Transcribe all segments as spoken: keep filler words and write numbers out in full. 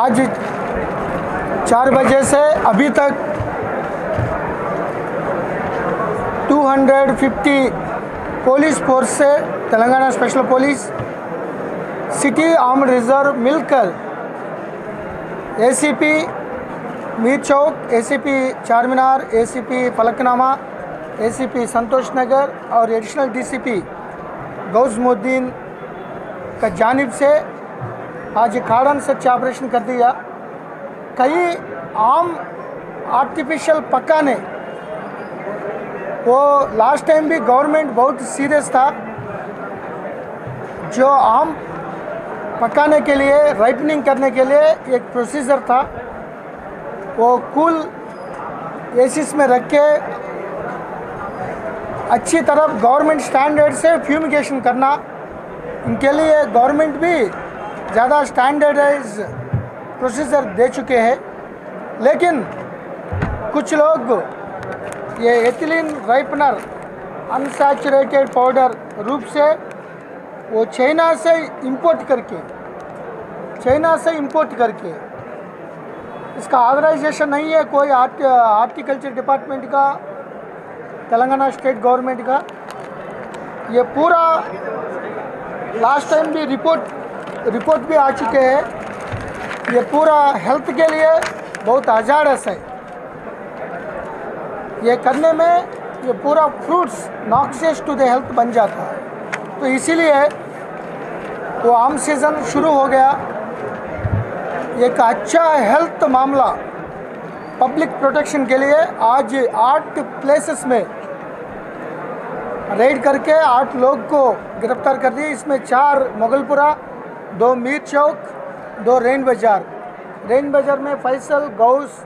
आज चार बजे से अभी तक दो सौ पचास पुलिस फोर्स से Telangana special police city arm reserve मिलकर A C P Mir Chowk, A C P Charminar, A C P Falaknuma, A C P Santosh Nagar और additional D C P Ghouse Muddin का जानिब से आज खाड़न सर्च ऑपरेशन कर दिया। कई आम आर्टिफिशियल पकाने वो लास्ट टाइम भी गवर्नमेंट बहुत सीरियस था, जो आम पकाने के लिए राइपनिंग करने के लिए एक प्रोसीजर था, वो कूल एसिस में रख के अच्छी तरफ गवर्नमेंट स्टैंडर्ड से फ्यूमिगेशन करना, उनके लिए गवर्नमेंट भी ज़्यादा स्टैंडर्डाइज प्रोसीजर दे चुके हैं। लेकिन कुछ लोग ये एथिलीन राइपनर अनसैचुरेटेड पाउडर रूप से वो चाइना से इंपोर्ट करके चाइना से इंपोर्ट करके इसका ऑथराइजेशन नहीं है कोई हॉर्टिकल्चर डिपार्टमेंट का, तेलंगाना स्टेट गवर्नमेंट का। ये पूरा लास्ट टाइम भी रिपोर्ट रिपोर्ट भी आ चुके हैं। ये पूरा हेल्थ के लिए बहुत हजारस है। ये करने में ये पूरा fruits noxious to the health बन जाता है। तो इसीलिए वो आम सीज़न शुरू हो गया। एक अच्छा हेल्थ मामला पब्लिक प्रोटेक्शन के लिए आज आठ प्लेसेस में रेड करके आठ लोग को गिरफ्तार कर दिए। इसमें चार मोगलपुरा, दो मीर चौक, दो रेन बाजार। रेन बाजार में फैसल गौस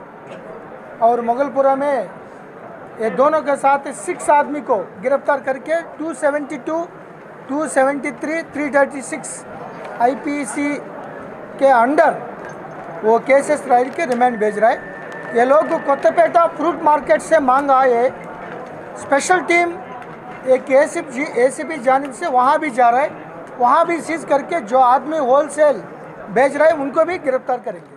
और मोगलपुरा में ये दोनों के साथ सिक्स आदमी को गिरफ्तार करके दो सौ बहत्तर, दो सौ तिहत्तर, तीन सौ छत्तीस आईपीसी के अंडर वो केसेस राइड के रिमांड भेज रहा है। ये लोग कोतेपेटा फ्रूट मार्केट से मांग आए, स्पेशल टीम एक ए C P A C P जानिब से वहाँ भी जा रहा है, वहाँ भी सीज करके जो आदमी होलसेल बेच रहे हैं उनको भी गिरफ्तार करेंगे।